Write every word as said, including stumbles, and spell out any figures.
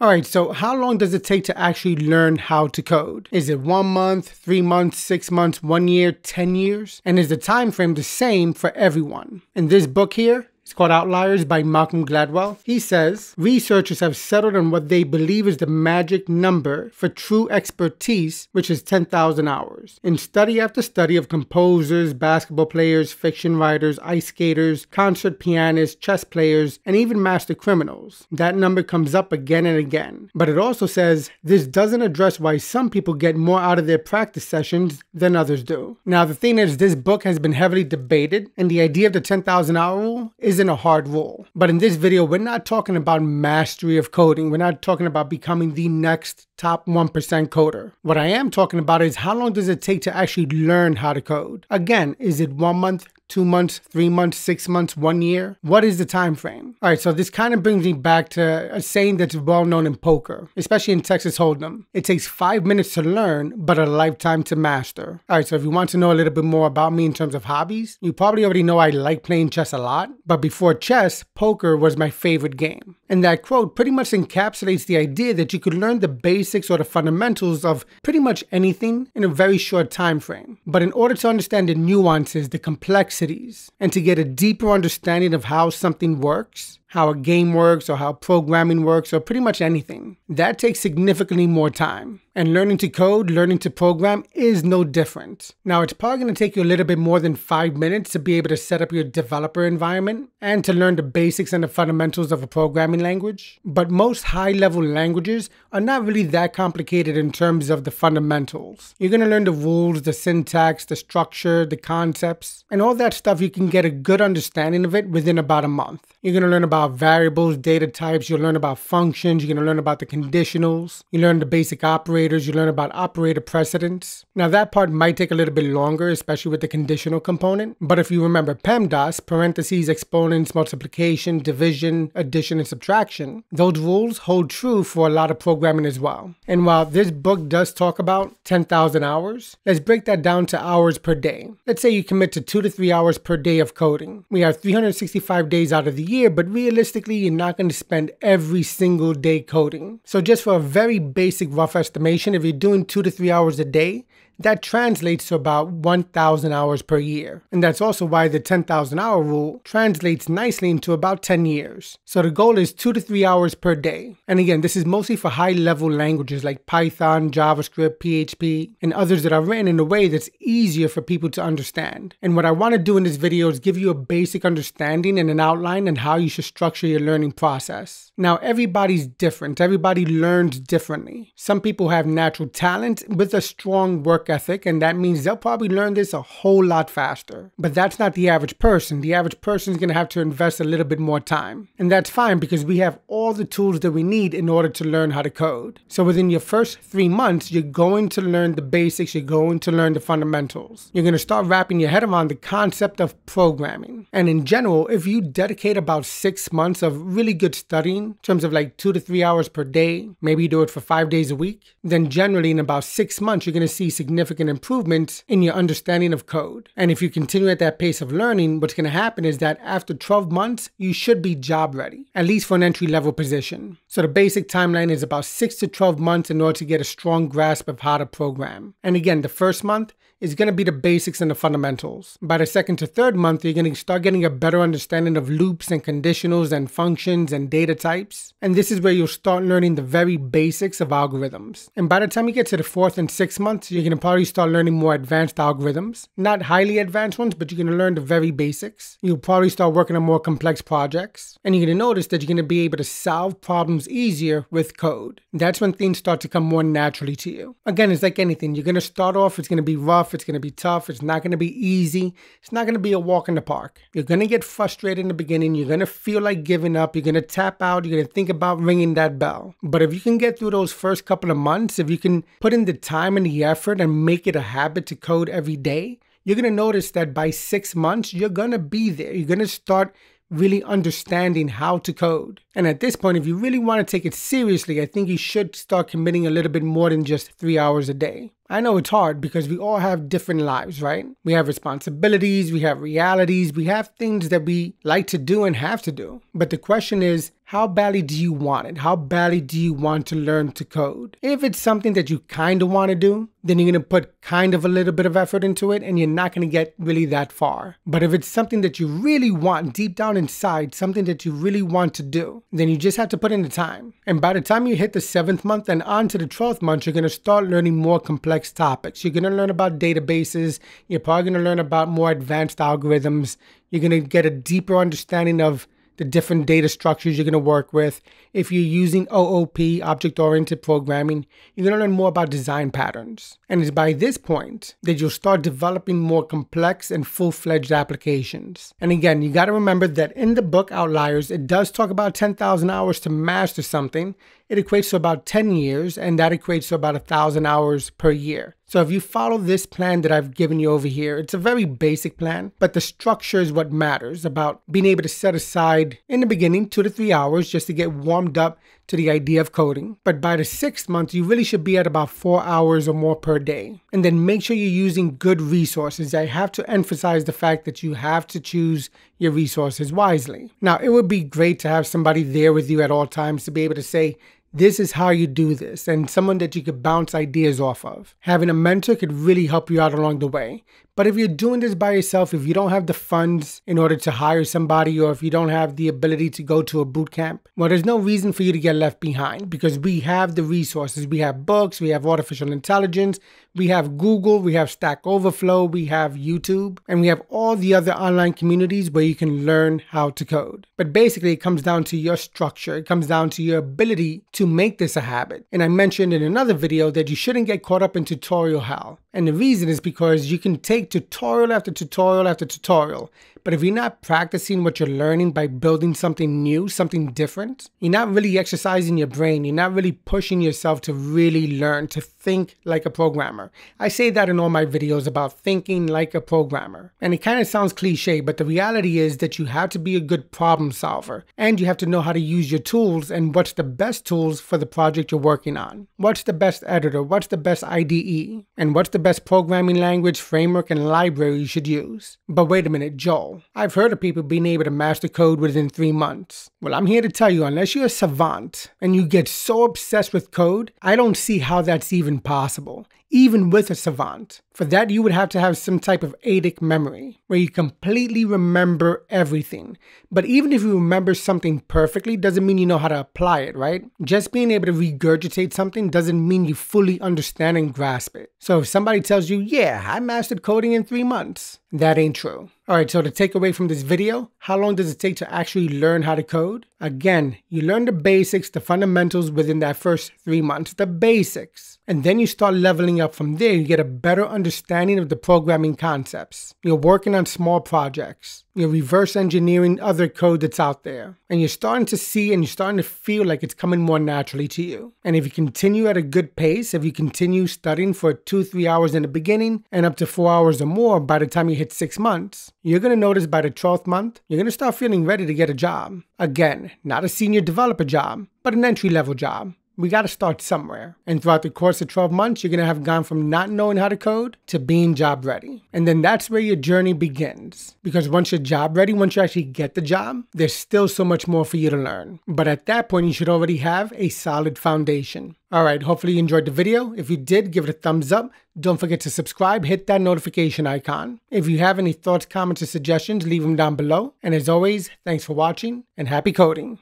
All right, so how long does it take to actually learn how to code? Is it one month, three months, six months, one year, ten years? And is the time frame the same for everyone? In this book here, it's called Outliers by Malcolm Gladwell. He says, researchers have settled on what they believe is the magic number for true expertise, which is ten thousand hours. In study after study of composers, basketball players, fiction writers, ice skaters, concert pianists, chess players, and even master criminals, that number comes up again and again. But it also says, this doesn't address why some people get more out of their practice sessions than others do. Now, the thing is, this book has been heavily debated, and the idea of the ten thousand hour rule is isn't a hard rule. But in this video, we're not talking about mastery of coding. We're not talking about becoming the next top one percent coder. What I am talking about is how long does it take to actually learn how to code? Again, is it one month, two months, three months, six months, one year? What is the time frame? All right, so this kind of brings me back to a saying that's well known in poker, especially in Texas Hold'em. It takes five minutes to learn, but a lifetime to master. All right, so if you want to know a little bit more about me in terms of hobbies, you probably already know I like playing chess a lot, but before chess, poker was my favorite game. And that quote pretty much encapsulates the idea that you could learn the basics or the fundamentals of pretty much anything in a very short time frame. But in order to understand the nuances, the complexities, and to get a deeper understanding of how something works, how a game works, or how programming works, or pretty much anything, that takes significantly more time. And learning to code, learning to program is no different. Now, it's probably going to take you a little bit more than five minutes to be able to set up your developer environment and to learn the basics and the fundamentals of a programming language. But most high-level languages are not really that complicated in terms of the fundamentals. You're going to learn the rules, the syntax, the structure, the concepts, and all that stuff. You can get a good understanding of it within about a month. You're going to learn about About variables, data types, you'll learn about functions, you're going to learn about the conditionals, you learn the basic operators, you learn about operator precedence. Now that part might take a little bit longer, especially with the conditional component, but if you remember PEMDAS, parentheses, exponents, multiplication, division, addition, and subtraction, those rules hold true for a lot of programming as well. And while this book does talk about ten thousand hours, let's break that down to hours per day. Let's say you commit to two to three hours per day of coding. We have three hundred sixty-five days out of the year, but really realistically, you're not going to spend every single day coding. So just for a very basic rough estimation, if you're doing two to three hours a day, that translates to about one thousand hours per year. And that's also why the ten thousand hour rule translates nicely into about ten years. So the goal is two to three hours per day. And again, this is mostly for high-level languages like Python, JavaScript, P H P, and others that are written in a way that's easier for people to understand. And what I want to do in this video is give you a basic understanding and an outline on how you should structure your learning process. Now, everybody's different. Everybody learns differently. Some people have natural talent with a strong work ethic, and that means they'll probably learn this a whole lot faster. But that's not the average person. The average person is going to have to invest a little bit more time. And that's fine because we have all the tools that we need in order to learn how to code. So within your first three months, you're going to learn the basics. You're going to learn the fundamentals. You're going to start wrapping your head around the concept of programming. And in general, if you dedicate about six months of really good studying, in terms of like two to three hours per day, maybe you do it for five days a week, then generally in about six months, you're going to see significant significant improvements in your understanding of code. And if you continue at that pace of learning, what's going to happen is that after twelve months, you should be job ready, at least for an entry-level position. So the basic timeline is about six to twelve months in order to get a strong grasp of how to program. And again, the first month is going to be the basics and the fundamentals. By the second to third month, you're going to start getting a better understanding of loops and conditionals and functions and data types. And this is where you'll start learning the very basics of algorithms. And by the time you get to the fourth and sixth months, you're going to probably start learning more advanced algorithms. Not highly advanced ones, but you're going to learn the very basics. You'll probably start working on more complex projects. And you're going to notice that you're going to be able to solve problems easier with code. That's when things start to come more naturally to you. Again, it's like anything. You're going to start off, it's going to be rough, it's going to be tough, it's not going to be easy, it's not going to be a walk in the park. You're going to get frustrated in the beginning, you're going to feel like giving up, you're going to tap out, you're going to think about ringing that bell. But if you can get through those first couple of months, if you can put in the time and the effort and make it a habit to code every day, you're going to notice that by six months, you're going to be there. You're going to start really understanding how to code. And at this point, if you really want to take it seriously, I think you should start committing a little bit more than just three hours a day. I know it's hard because we all have different lives, right? We have responsibilities, we have realities, we have things that we like to do and have to do. But the question is, how badly do you want it? How badly do you want to learn to code? If it's something that you kind of want to do, then you're going to put kind of a little bit of effort into it and you're not going to get really that far. But if it's something that you really want deep down inside, something that you really want to do, then you just have to put in the time. And by the time you hit the seventh month and on to the twelfth month, you're going to start learning more complex topics. You're going to learn about databases. You're probably going to learn about more advanced algorithms. You're going to get a deeper understanding of the different data structures you're going to work with. If you're using O O P, object-oriented programming, you're going to learn more about design patterns. And it's by this point that you'll start developing more complex and full-fledged applications. And again, you got to remember that in the book Outliers, it does talk about ten thousand hours to master something. It equates to about ten years, and that equates to about one thousand hours per year. So if you follow this plan that I've given you over here, it's a very basic plan, but the structure is what matters, about being able to set aside, in the beginning, two to three hours just to get warmed up to the idea of coding. But by the sixth month, you really should be at about four hours or more per day. And then make sure you're using good resources. I have to emphasize the fact that you have to choose your resources wisely. Now, it would be great to have somebody there with you at all times to be able to say, this is how you do this, and someone that you could bounce ideas off of. Having a mentor could really help you out along the way. But if you're doing this by yourself, if you don't have the funds in order to hire somebody, or if you don't have the ability to go to a boot camp, well, there's no reason for you to get left behind, because we have the resources. We have books, we have artificial intelligence, we have Google, we have Stack Overflow, we have YouTube, and we have all the other online communities where you can learn how to code. But basically, it comes down to your structure. It comes down to your ability to make this a habit. And I mentioned in another video that you shouldn't get caught up in tutorial hell. And the reason is because you can take tutorial after tutorial after tutorial, but if you're not practicing what you're learning by building something new, something different, you're not really exercising your brain. You're not really pushing yourself to really learn, to think like a programmer. I say that in all my videos about thinking like a programmer. And it kind of sounds cliche, but the reality is that you have to be a good problem solver, and you have to know how to use your tools and what's the best tools for the project you're working on. What's the best editor? What's the best I D E? And what's the best programming language, framework, and library you should use. But wait a minute, Joel, I've heard of people being able to master code within three months. Well, I'm here to tell you, unless you're a savant and you get so obsessed with code, I don't see how that's even possible, even with a savant. For that, you would have to have some type of eidetic memory, where you completely remember everything. But even if you remember something perfectly, doesn't mean you know how to apply it, right? Just being able to regurgitate something doesn't mean you fully understand and grasp it. So if somebody tells you, yeah, I mastered coding in three months, that ain't true. All right, so the takeaway from this video, how long does it take to actually learn how to code? Again, you learn the basics, the fundamentals within that first three months, the basics. And then you start leveling up from there. You get a better understanding of the programming concepts. You're working on small projects. You're reverse engineering other code that's out there. And you're starting to see and you're starting to feel like it's coming more naturally to you. And if you continue at a good pace, if you continue studying for two, three hours in the beginning and up to four hours or more by the time you hit six months, you're going to notice by the twelfth month, you're going to start feeling ready to get a job. Again, not a senior developer job, but an entry-level job. We got to start somewhere. And throughout the course of twelve months, you're going to have gone from not knowing how to code to being job ready. And then that's where your journey begins. Because once you're job ready, once you actually get the job, there's still so much more for you to learn. But at that point, you should already have a solid foundation. All right, hopefully you enjoyed the video. If you did, give it a thumbs up. Don't forget to subscribe. Hit that notification icon. If you have any thoughts, comments, or suggestions, leave them down below. And as always, thanks for watching and happy coding.